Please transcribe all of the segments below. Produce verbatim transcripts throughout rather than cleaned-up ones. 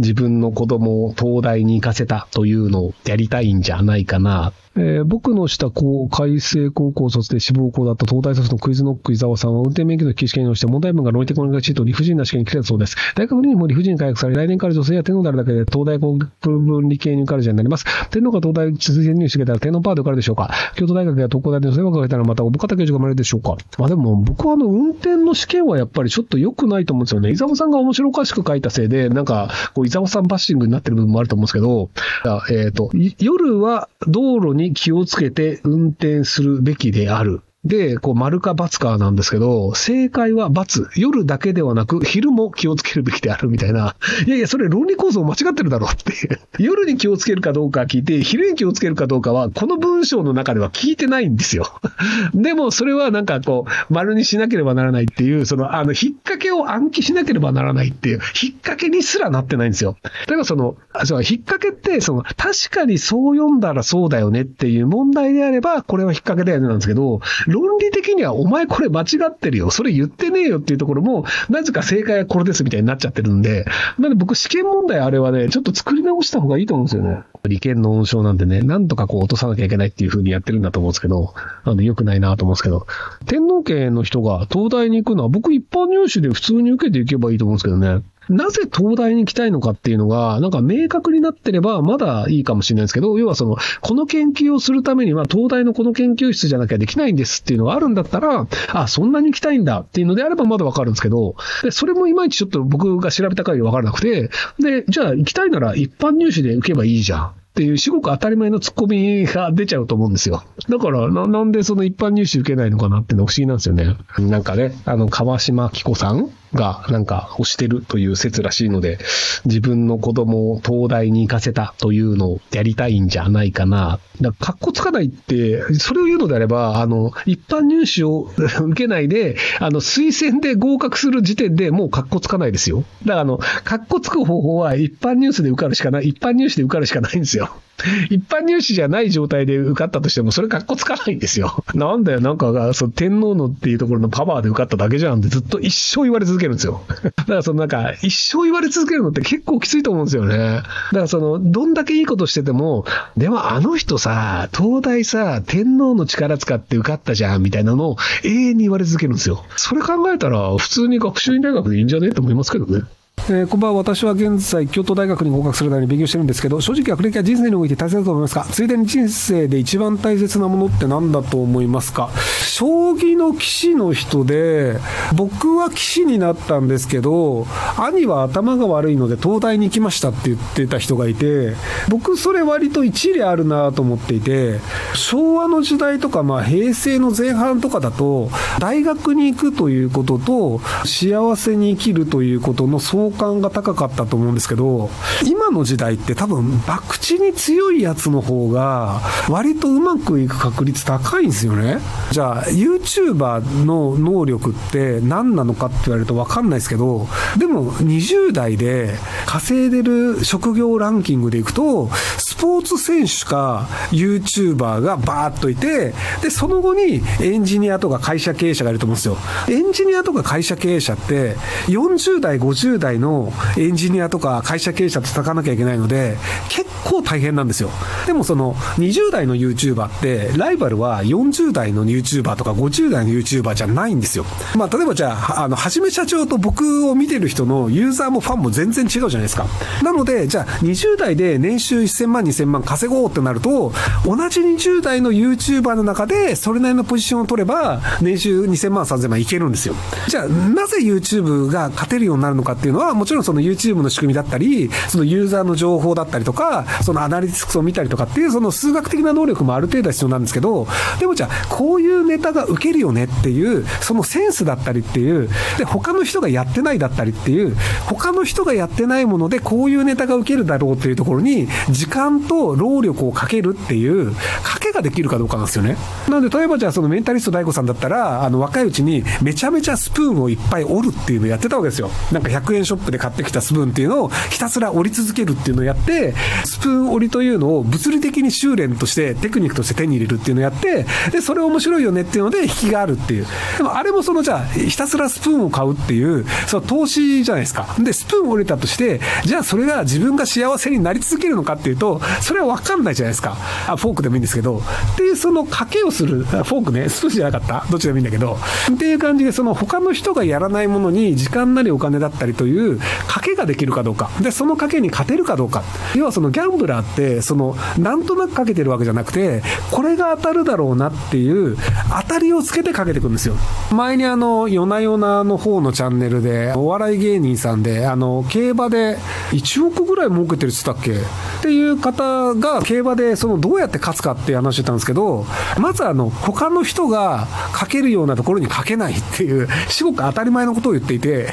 自分の子供を東大に行かせたというのをやりたいんじゃないかな。えー、僕のした高開成高校卒で志望校だった東大卒のクイズノック伊沢さんは運転免許の記事試験をして問題文が論理的な学習と理不尽な試験に来てたそうです。大学にも理不尽に回復され、来年から女性や天皇であるだけで東大国分理系入カルチャーになります。天皇が東大続いて入試受けたら天皇パーで受かるでしょうか。京都大学や東工大での世話をかけたらまた小深田教授が生まれるでしょうか。まあでも僕はあの運転の試験はやっぱりちょっと良くないと思うんですよね。伊沢さんが面白おかしく書いたせいでなんかこう伊沢さんバッシングになってる部分もあると思うんですけど、えっと夜は道路にに気をつけて運転するべきである。で、こう、丸か×かなんですけど、正解は×。夜だけではなく、昼も気をつけるべきであるみたいな。いやいや、それ論理構造間違ってるだろうっていう。夜に気をつけるかどうか聞いて、昼に気をつけるかどうかは、この文章の中では聞いてないんですよ。でも、それはなんかこう、丸にしなければならないっていう、その、あの、引っ掛けを暗記しなければならないっていう、引っ掛けにすらなってないんですよ。例えばその、そう、引っ掛けって、その、確かにそう読んだらそうだよねっていう問題であれば、これは引っ掛けだよねなんですけど、論理的にはお前これ間違ってるよ、それ言ってねえよっていうところもなぜか正解はこれですみたいになっちゃってるんで、なんで僕試験問題あれはねちょっと作り直した方がいいと思うんですよね。理研の温床なんでね、なんとかこう落とさなきゃいけないっていう風にやってるんだと思うんですけど、あの良くないなと思うんですけど、天皇家の人が東大に行くのは僕一般入試で普通に受けていけばいいと思うんですけどね。なぜ東大に行きたいのかっていうのが、なんか明確になってればまだいいかもしれないですけど、要はその、この研究をするためには東大のこの研究室じゃなきゃできないんですっていうのがあるんだったら、あ、そんなに行きたいんだっていうのであればまだわかるんですけど、で、それもいまいちちょっと僕が調べた限りわからなくて、で、じゃあ行きたいなら一般入試で受けばいいじゃん。っていう、至極当たり前のツッコミが出ちゃうと思うんですよ。だからな、なんでその一般入試受けないのかなっていうのは不思議なんですよね。なんかね、あの、川島紀子さんがなんか推してるという説らしいので、自分の子供を東大に行かせたというのをやりたいんじゃないかな。だから、かっこつかないって、それを言うのであれば、あの、一般入試を受けないで、あの、推薦で合格する時点でもうかっこつかないですよ。だから、あの、かっこつく方法は一般入試で受かるしかない、一般入試で受かるしかないんですよ。一般入試じゃない状態で受かったとしてもそれかっこつかないんですよ。なんだよ、なんかその天皇のっていうところのパワーで受かっただけじゃんってずっと一生言われ続けるんですよ。だからそのなんか一生言われ続けるのって結構きついと思うんですよね。だからそのどんだけいいことしてても、でもあの人さ東大さ天皇の力使って受かったじゃんみたいなのを永遠に言われ続けるんですよ。それ考えたら普通に学習院大学でいいんじゃねえと思いますけどね。えー、こんばんは。私は現在京都大学に合格するために勉強してるんですけど、正直学歴は人生において大切だと思いますか？ついでに人生で一番大切なものって何だと思いますか？将棋の棋士の人で、僕は棋士になったんですけど、兄は頭が悪いので東大に行きましたって言ってた人がいて、僕それ割と一理あるなと思っていて、昭和の時代とか、まあ、平成の前半とかだと大学に行くということと幸せに生きるということの相感が高かったと思うんですけど、今の時代って多分博打に強いやつの方が割とうまくいく確率高いんですよね。じゃあ YouTuber の能力って何なのかって言われると分かんないですけど、でもにじゅう代で稼いでる職業ランキングでいくとスポーツ選手か YouTuber がバーっといて、でその後にエンジニアとか会社経営者がいると思うんですよ。エンジニアとか会社経営者ってよんじゅう代ごじゅう代のエンジニアとか会社経営者と戦わなきゃいけないので結構大変なんですよ。でもそのにじゅう代の YouTuber ってライバルはよんじゅう代の YouTuber とかごじゅう代の YouTuber じゃないんですよ。まあ例えばじゃあ、あのはじめ社長と僕を見てる人のユーザーもファンも全然違うじゃないですか。なのでじゃあにじゅう代で年収せんまんにせんまん稼ごうってなると、同じにじゅう代の YouTuber の中でそれなりのポジションを取れば年収にせんまんさんぜんまんいけるんですよ。じゃあなぜ YouTube が勝てるようになるのかっていうのは、もちろんその YouTube の仕組みだったり、そのユーザーの情報だったりとか、そのアナリティクスを見たりとかっていう、その数学的な能力もある程度は必要なんですけど、でもじゃあこういうネタが受けるよねっていうそのセンスだったりっていうで、他の人がやってないだったりっていう、他の人がやってないものでこういうネタが受けるだろうっていうところに時間んと労力をかけるっていう賭けができるかどうかなんですよね。なので例えばじゃあそのメンタリスト ダイゴ さんだったら、あの若いうちにめちゃめちゃスプーンをいっぱい折るっていうのをやってたわけですよ。なんかひゃくえんショップで買ってきたスプーンっていうのをひたすら折り続けるっていうのをやって、スプーン折りというのを物理的に修練としてテクニックとして手に入れるっていうのをやって、でそれ面白いよねっていうので引きがあるっていう。でもあれもそのじゃあひたすらスプーンを買うっていうその投資じゃないですか。でスプーン折れたとして、じゃあそれが自分が幸せになり続けるのかっていうとそれは分かんないじゃないですか。あフォークでもいいんですけどっていう、その賭けをする、フォークね、スプーンじゃなかった、どっちでもいいんだけどっていう感じで、その他の人がやらないものに時間なりお金だったりという賭けができるかどうか、でその賭けに勝てるかどうか。要はそのギャンブラーってそのなんとなく賭けてるわけじゃなくて、これが当たるだろうなっていう当たりをつけて賭けていくんですよ。前にあの夜な夜なの方のチャンネルでお笑い芸人さんで、あの競馬でいちおくぐらい儲けてるって言ったっけっていう方が競馬でそのどうやって勝つかっていう話してたんですけど、まずあの他の人が賭けるようなところに賭けないっていうすごく当たり前のことを言っていて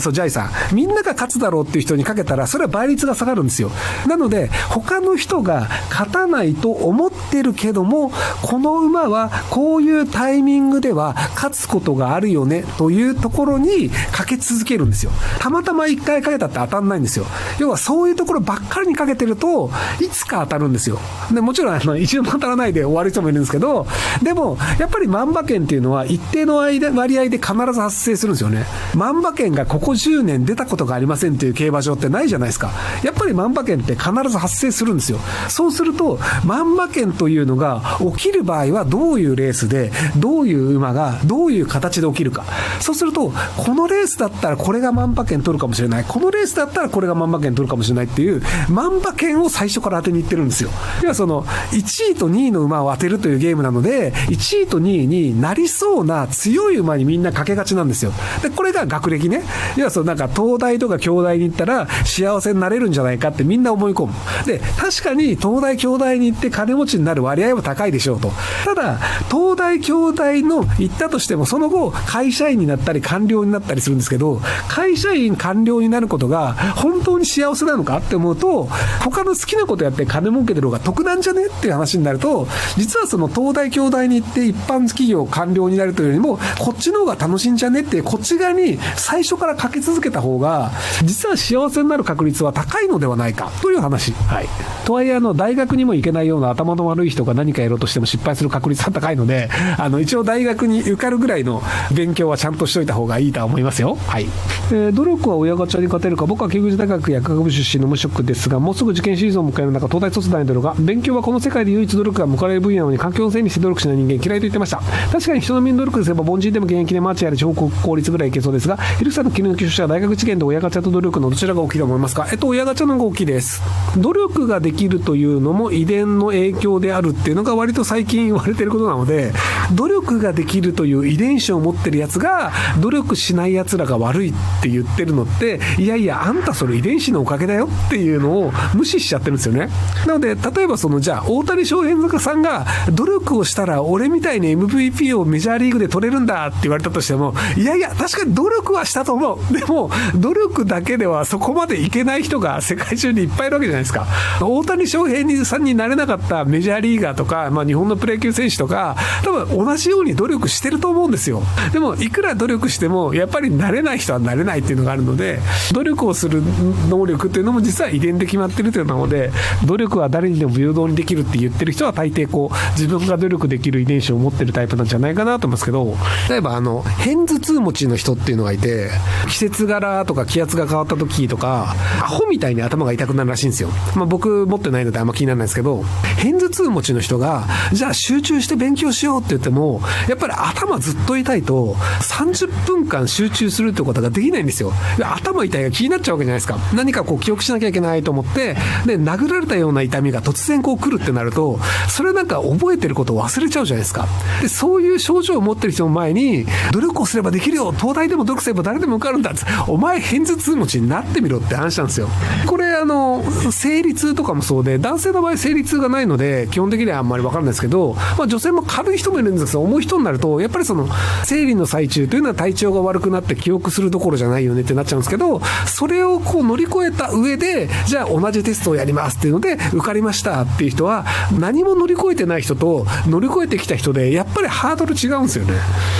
そうジャイさん、みんなが勝つだろうっていう人に賭けたらそれは倍率が下がるんですよ。なので他の人が勝たないと思ってるけども、この馬はこういうタイミングでは勝つことがあるよねというところに賭け続けるんですよ。たまたまいっかい賭けたって当たんないんですよ。要はそういうところばっかりに賭けてるといつか当たるんですよ。でもちろんあの一度も当たらないで終わる人もいるんですけど、でもやっぱり万馬券っていうのは一定の割合で必ず発生するんですよね。万馬券がここじゅうねん出たことがありませんっていう競馬場ってないじゃないですか。やっぱり万馬券って必ず発生するんですよ。そうすると万馬券というのが起きる場合はどういうレースでどういう馬がどういう形で起きるか。そうするとこのレースだったらこれが万馬券取るかもしれない、このレースだったらこれが万馬券取るかもしれないっていう万馬券を最初から当てにいってるんですよ。要はそのいちいとにいの馬を当てるというゲームなので、いちいとにいになりそうな強い馬にみんなかけがちなんですよ。でこれが学歴ね。要はそのなんか東大とか京大に行ったら幸せになれるんじゃないかってみんな思い込む。で確かに東大京大に行って金持ちになる割合は高いでしょうと。ただ東大京大の行ったとしてもその後会社員になったり官僚になったりするんですけど、会社員官僚になることが本当に幸せなのかって思うと、他の好きなことやって金儲けてる方が得なんじゃねっていう話になると、実はその東大京大に行って一般企業官僚になるというよりもこっちの方が楽しいんじゃねってこっち側に最初からかけ続けた方が実は幸せになる確率は高いのではないかという話、はい、とはいえあの大学にも行けないような頭の悪い人が何かやろうとしても失敗する確率は高いので、あの一応大学に受かるぐらいの勉強はちゃんとしといた方がいいとは思いますよ、はい。えー、努力は親ガチャに勝てるか。僕は慶應義塾大学薬学部出身の無職ですが、もうすぐ受験シーズンを迎える中、東大卒大のドが勉強はこの世界で唯一努力が報われる分野なのに環境を整備して努力しない人間嫌いと言ってました。確かに人の身の努力すれば凡人でも現役でマーチや地方公立ぐらいいけそうですが、ひるきさんの勤務教師は大学受験と親ガチャと努力のどちらが大きいと思いますか？えっと親ガチャの方が大きいです。努力ができるというのも遺伝の影響であるっていうのが割と最近言われていることなので、努力ができるという遺伝子を持ってるやつが努力しないやつらが悪いって言ってるのって、いやいやあんたそれ遺伝子のおかげだよっていうのを無視しちゃってるんですよね。なので例えばそのじゃあ大谷翔平さんが努力をしたら俺みたいに エムブイピー をメジャーリーグで取れるんだって言われたとしても、いやいや確かに努力はしたと思う、でも努力だけではそこまでいけない人が世界中にいっぱいいるわけじゃないですか。大谷翔平さんになれなかったメジャーリーガーとか、まあ、日本のプロ野球選手とか多分同じように努力してると思うんですよ。でもいくら努力してもやっぱりなれない人はなれないっていうのがあるので、努力をする能力っていうのも実は遺伝で決まってるというので、努力は誰にでも平等にできるって言ってる人は大抵こう自分が努力できる遺伝子を持ってるタイプなんじゃないかなと思いますけど、例えばあの偏頭痛持ちの人っていうのがいて、季節柄とか気圧が変わった時とかアホみたいに頭が痛くなるらしいんですよ。まあ、僕持ってないのであんま気にならないですけど、偏頭痛持ちの人がじゃあ集中して勉強しようって言ってもやっぱり頭ずっと痛いとさんじゅっぷんかん集中するってことができないんですよ。頭痛いが気になっちゃうわけじゃないですか。何かこう記憶しなきゃいけないと思って、で殴られたような痛みが突然こう来るってなると、それなんか覚えてることを忘れちゃうじゃないですか。でそういう症状を持ってる人の前に努力をすればできるよ、東大でも努力すれば誰でも受かるんだって、お前偏頭痛持ちになってみろって話なんですよ。これあの生理痛とかもそうで、男性の場合生理痛がないので基本的にはあんまり分かんないですけど、まあ、女性も軽い人もいるんですけど重い人になるとやっぱりその生理の最中というのは体調が悪くなって記憶するどころじゃないよねってなっちゃうんですけど、それをこう乗り越えた上でじゃあ同じテストスをやりますっていうので受かりましたっていう人は、何も乗り越えてない人と乗り越えてきた人でやっぱりハードル違うんですよね。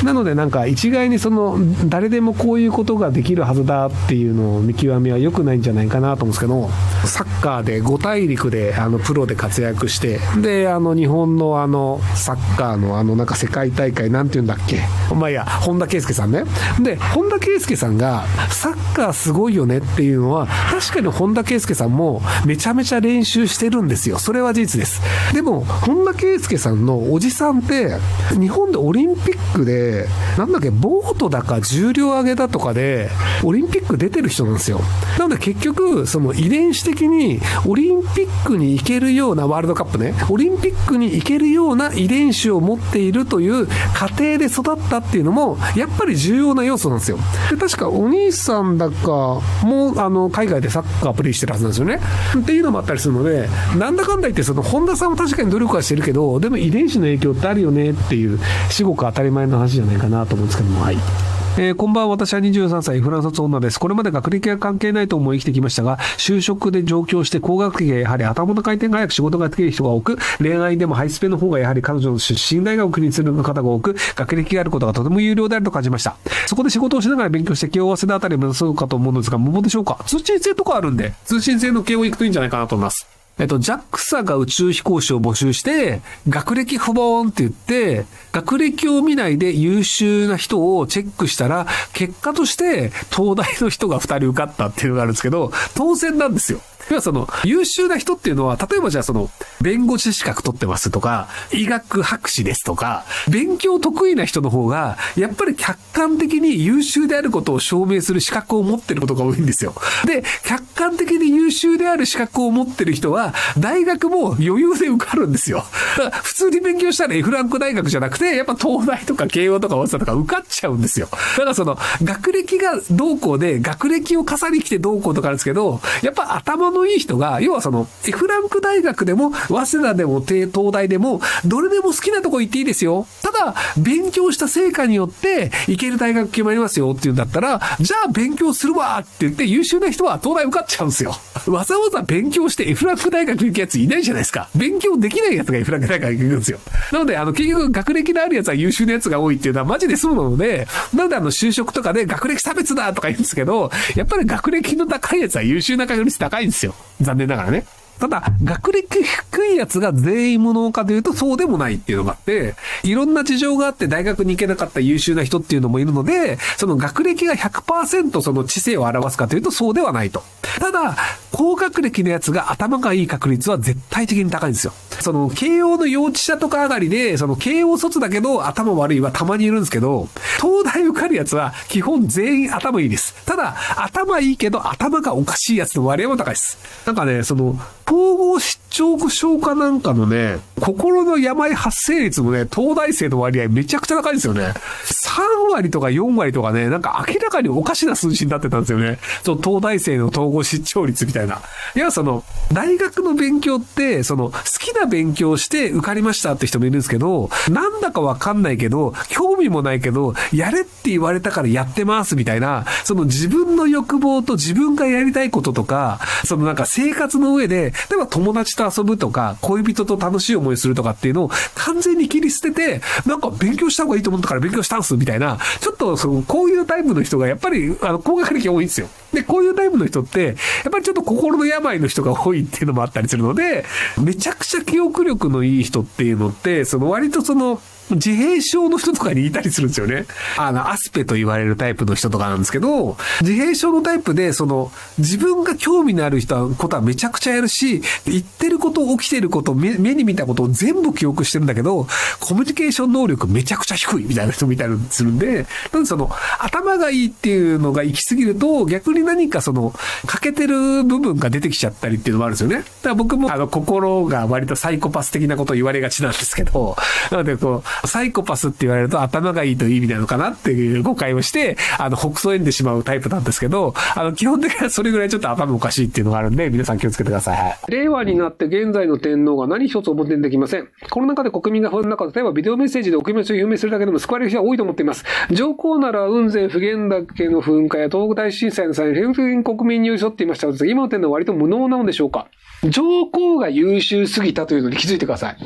なのでなんか一概にその誰でもこういうことができるはずだっていうのを見極めは良くないんじゃないかなと思うんですけど、サッカーでご大陸であのプロで活躍して、であの日本のあのサッカーのあのなんか世界大会なんていうんだっけ、まあいや本田圭佑さんね。で本田圭佑さんがサッカーすごいよねっていうのは、確かに本田圭佑さんもめちゃめちゃ練習してるんですよ。それは事実です。でも本田圭佑さんのおじさんって日本でオリンピックでなんだっけボートだか重量上げだとかでオリンピック出てる人なんですよ。なので結局その遺伝子的にオリンピックに行けるような、ワールドカップね、オリンピックに行けるような遺伝子を持っているという過程で育ったっていうのもやっぱり重要な要素なんですよ。で確かお兄さんだかもうあの海外でサッカープレイしてるはずなんですよねっていうのもあったりするので、なんだかんだ言ってその本田さんも確かに努力はしてるけど、でも遺伝子の影響ってあるよねっていう、至極当たり前の話じゃないかなと思うんですけども、はい。えー、こんばんは。私はにじゅうさんさいフランス女です。これまで学歴が関係ないと思い生きてきましたが、就職で上京して高学歴がやはり頭の回転が早く仕事ができる人が多く、恋愛でもハイスペの方がやはり彼女の出身大学にする方が多く、学歴があることがとても有料であると感じました。そこで仕事をしながら勉強して慶応早稲田あたりを目指そうかと思うのですが、無謀でしょうか。通信制とかあるんで、通信制の慶応行くといいんじゃないかなと思います。えっと、ジャクサ が宇宙飛行士を募集して、学歴不問って言って、学歴を見ないで優秀な人をチェックしたら、結果として東大の人がふたり受かったっていうのがあるんですけど、当選なんですよ。要はその優秀な人っていうのは、例えばじゃあその弁護士資格取ってますとか、医学博士ですとか、勉強得意な人の方がやっぱり客観的に優秀であることを証明する資格を持ってることが多いんですよ。で、客観的に優秀である資格を持ってる人は大学も余裕で受かるんですよ。だから普通に勉強したら F ランク大学じゃなくて、やっぱ東大とか慶応とか早稲田とか受かっちゃうんですよ。だからその学歴がどうこうで、学歴を重ねきてどうこうとかあるんですけど、やっぱ頭ののいい人が、要はその F ランク大学でも早稲田でも東大でもどれでも好きなとこ行っていいですよ、ただ勉強した成果によって行ける大学決まりますよっていうんだったら、じゃあ勉強するわって言って優秀な人は東大受かっちゃうんですよ。わざわざ勉強して F ランク大学行くやついないじゃないですか。勉強できないやつが F ランク大学行くんですよ。なのであの結局学歴のあるやつは優秀なやつが多いっていうのはマジでそうなので、なのであの就職とかで学歴差別だとか言うんですけど、やっぱり学歴の高いやつは優秀な確率高いんですよ、残念ながらね。ただ、学歴低いやつが全員無能かというとそうでもないっていうのがあって、いろんな事情があって大学に行けなかった優秀な人っていうのもいるので、その学歴が ひゃくパーセント その知性を表すかというとそうではないと。ただ、高学歴のやつが頭がいい確率は絶対的に高いんですよ。その、慶応の幼稚舎とか上がりで、その慶応卒だけど頭悪いはたまにいるんですけど、東大受かるやつは基本全員頭いいです。ただ、頭いいけど頭がおかしいやつの割合も高いです。なんかね、その、統合失調症かなんかのね、心の病発生率もね、東大生の割合めちゃくちゃ高いんですよね。さんわりとかよんわりとかね、なんか明らかにおかしな数字になってたんですよね。その東大生の統合失調率みたいな。いや、その、大学の勉強って、その、好きな勉強をして受かりましたって人もいるんですけど、なんだかわかんないけど、興味もないけど、やれって言われたからやってますみたいな、その自分の欲望と自分がやりたいこととか、そのなんか生活の上で、例えば友達と遊ぶとか恋人と楽しい思いするとかっていうのを完全に切り捨てて、なんか勉強した方がいいと思ったから勉強したんすみたいな、ちょっとそのこういうタイプの人がやっぱりあの高学歴多いんですよ。でこういうタイプの人ってやっぱりちょっと心の病の人が多いっていうのもあったりするので、めちゃくちゃ記憶力のいい人っていうのってその割とその自閉症の人とかにいたりするんですよね。あの、アスペと言われるタイプの人とかなんですけど、自閉症のタイプで、その、自分が興味のある人は、ことはめちゃくちゃやるし、言ってること、起きてること、目に見たことを全部記憶してるんだけど、コミュニケーション能力めちゃくちゃ低いみたいな人もいたりするんで、なんでその、頭がいいっていうのが行き過ぎると、逆に何かその、欠けてる部分が出てきちゃったりっていうのもあるんですよね。だから僕も、あの、心が割とサイコパス的なことを言われがちなんですけど、なのでこう、サイコパスって言われると頭がいいという意味なのかなっていう誤解をして、あの、ほくそ笑んでしまうタイプなんですけど、あの、基本的にはそれぐらいちょっと頭おかしいっていうのがあるんで、皆さん気をつけてください。はい、令和になって現在の天皇が何一つ表にできません。この中で国民が不安の中、例えばビデオメッセージでお気持ちを表明するだけでも救われる人は多いと思っています。上皇なら雲仙普賢岳の噴火や東北大震災の際に平均国民に寄り添っていましたが、今の天皇は割と無能なのでしょうか。上皇が優秀すぎたというのに気づいてください。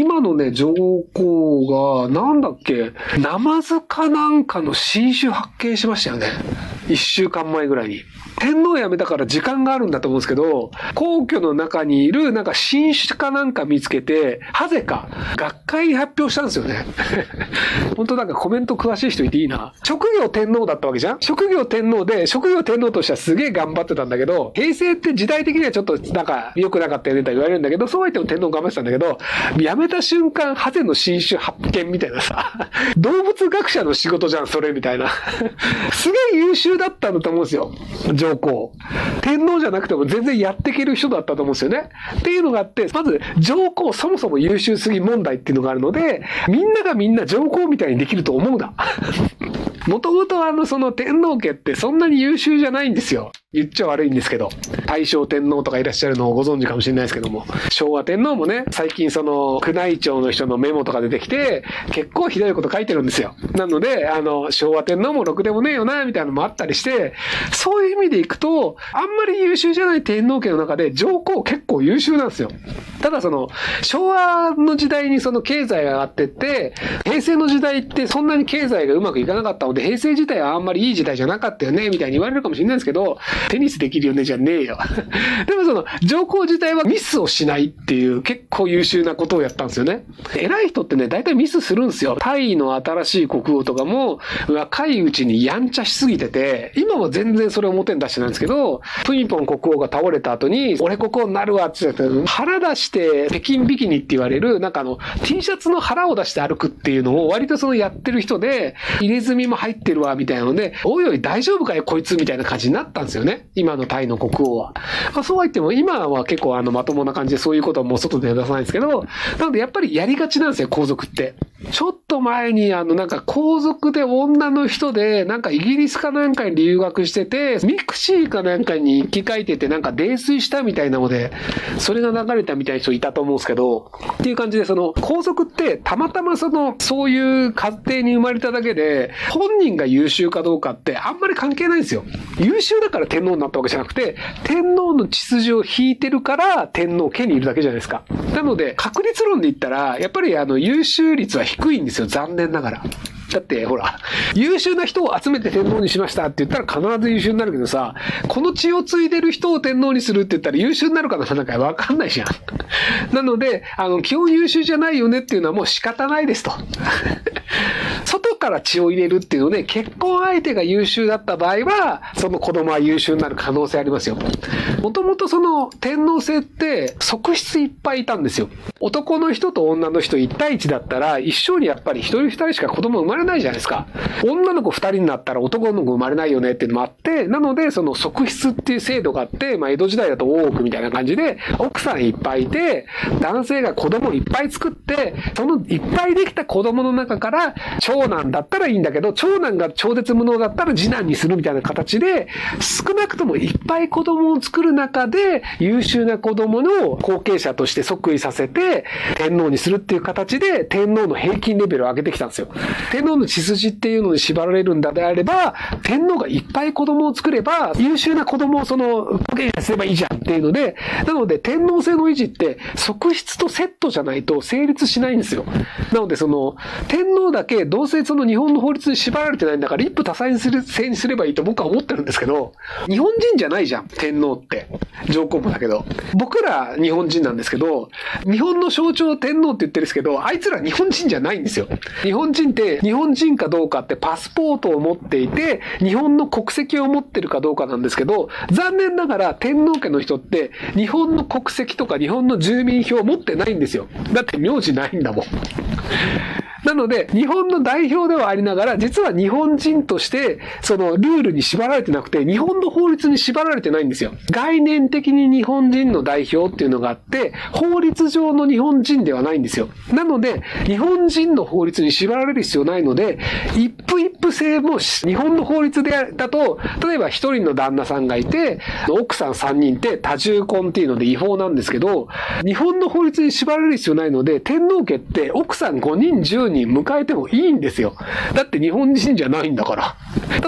今のね、上皇が、なんだっけ、ナマズかなんかの新種発見しましたよね。一週間前ぐらいに。天皇辞めたから時間があるんだと思うんですけど、皇居の中にいるなんか新種かなんか見つけて、ハゼか、学会に発表したんですよね。本当なんかコメント詳しい人いていいな。職業天皇だったわけじゃん？職業天皇で、職業天皇としてはすげえ頑張ってたんだけど、平成って時代的にはちょっとなんか良くなかったよねと言われるんだけど、そう言っても天皇頑張ってたんだけど、辞めた瞬間、ハゼの新種発見みたいなさ、動物学者の仕事じゃん、それみたいな。すげえ優秀だったんだと思うんですよ。上皇。天皇じゃなくても全然やっていける人だったと思うんですよね。っていうのがあって、まず上皇そもそも優秀すぎ問題っていうのがあるので、みんながみんな上皇みたいにできると思うな。もともとあのその天皇家ってそんなに優秀じゃないんですよ。言っちゃ悪いんですけど。大正天皇とかいらっしゃるのをご存知かもしれないですけども。昭和天皇もね、最近その宮内庁の人のメモとか出てきて、結構ひどいこと書いてるんですよ。なので、あの、昭和天皇もろくでもねえよな、みたいなのもあったりして、そういう意味でいくと、あんまり優秀じゃない天皇家の中で上皇結構優秀なんですよ。ただその、昭和の時代にその経済が上がってって、平成の時代ってそんなに経済がうまくいかなかったので、平成自体はあんまりいい時代じゃなかったよね、みたいに言われるかもしれないですけど、テニスできるよねじゃねえよ。でもその、上皇自体はミスをしないっていう結構優秀なことをやったんですよね。偉い人ってね、大体ミスするんですよ。タイの新しい国王とかも、若いうちにやんちゃしすぎてて、今は全然それを表に出してないんですけど、プミポン国王が倒れた後に、俺国王になるわって言って、腹出して北京ビキニって言われる、なんかあの、T シャツの腹を出して歩くっていうのを割とそのやってる人で、入れ墨も入ってるわ、みたいなので、おいおい大丈夫かよ、こいつみたいな感じになったんですよね。今のタイの国王は。まあ、そうは言っても、今は結構あのまともな感じでそういうことはもう外では出さないんですけど、なのでやっぱりやりがちなんですよ、皇族って。ちょっと前にあのなんか皇族で女の人で、なんかイギリスかなんかに留学してて、ミクシーかなんかに日記書いててなんか泥酔したみたいなので、それが流れたみたいな人いたと思うんですけど、っていう感じでその皇族ってたまたまそのそういう家庭に生まれただけで、本人が優秀かどうかってあんまり関係ないんですよ。優秀だから天皇になったわけじゃなくて、天皇の血筋を引いてるから天皇家にいるだけじゃないですか。なので確率論で言ったら、やっぱりあの優秀率は低いんですよ、残念ながら。だってほら、優秀な人を集めて天皇にしましたって言ったら必ず優秀になるけどさ、この血を継いでる人を天皇にするって言ったら優秀になるかな、なんかわかんないじゃん。なので、あの、基本優秀じゃないよねっていうのはもう仕方ないですと。外から血を入れるっていうので、結婚相手が優秀だった場合は、その子供は優秀になる可能性ありますよ。もともとその天皇制って側室いっぱいいたんですよ。男の人と女の人いち対いちだったら、一生にやっぱり一人二人しか子供生まれないじゃないですか。女の子ふたりになったら男の子生まれないよねっていうのもあって、なのでその側室っていう制度があって、まあ、江戸時代だと大奥みたいな感じで奥さんいっぱいいて、男性が子供いっぱい作って、そのいっぱいできた子供の中から長男だったらいいんだけど、長男が超絶無能だったら次男にするみたいな形で、少なくともいっぱい子供を作る中で優秀な子供の後継者として即位させて天皇にするっていう形で、天皇の平均レベルを上げてきたんですよ。天皇の血筋っていうのに縛られるんだであれば、天皇がいっぱい子供を作れば優秀な子供をその後継者すればいいじゃんっていうので、なので天皇制の維持って側室とセットじゃないと成立しないんですよ。なのでその天皇だけどうせその日本の法律に縛られてないんだから一夫多妻制にすればいいと僕は思ってるんですけど、日本人じゃないじゃん天皇って。上皇もだけど、僕ら日本人なんですけど、日本の象徴天皇って言ってるんですけど、あいつら日本人じゃないんですよ。日本人って日本日本人かどうかってパスポートを持っていて、日本の国籍を持ってるかどうかなんですけど、残念ながら天皇家の人って日本の国籍とか日本の住民票を持ってないんですよ。だって名字ないんだもん。なので、日本の代表ではありながら、実は日本人として、そのルールに縛られてなくて、日本の法律に縛られてないんですよ。概念的に日本人の代表っていうのがあって、法律上の日本人ではないんですよ。なので、日本人の法律に縛られる必要ないので、一夫一夫制も日本の法律でだと、例えば一人の旦那さんがいて、奥さん三人って多重婚っていうので違法なんですけど、日本の法律に縛られる必要ないので、天皇家って奥さんごにんじゅうにん迎えてもいいんですよ。だって日本人じゃないんだから。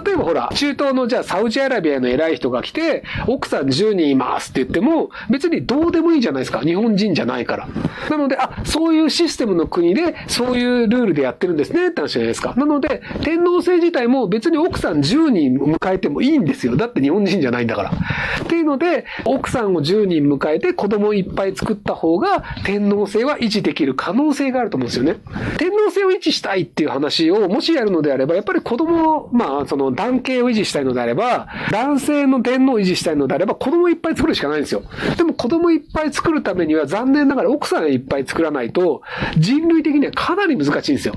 例えばほら、中東のじゃあサウジアラビアの偉い人が来て、奥さんじゅうにんいますって言っても、別にどうでもいいじゃないですか。日本人じゃないから。なので、あ、そういうシステムの国で、そういうルールでやってるんですねって話じゃないですか。なので、天皇制自体も別に奥さんじゅうにん迎えてもいいんですよ。だって日本人じゃないんだから。っていうので、奥さんをじゅうにん迎えて子供をいっぱい作った方が、天皇制は維持できる可能性があると思うんですよね。天皇制を維持したいっていう話を、もしやるのであれば、やっぱり子供を、まあ、その男系を維持したいのであれば、男性の天皇を維持したいのであれば、子供いっぱい作るしかないんですよ。でも子供いっぱい作るためには、残念ながら奥さんいっぱい作らないと、人類的にはかなり難しいんですよ。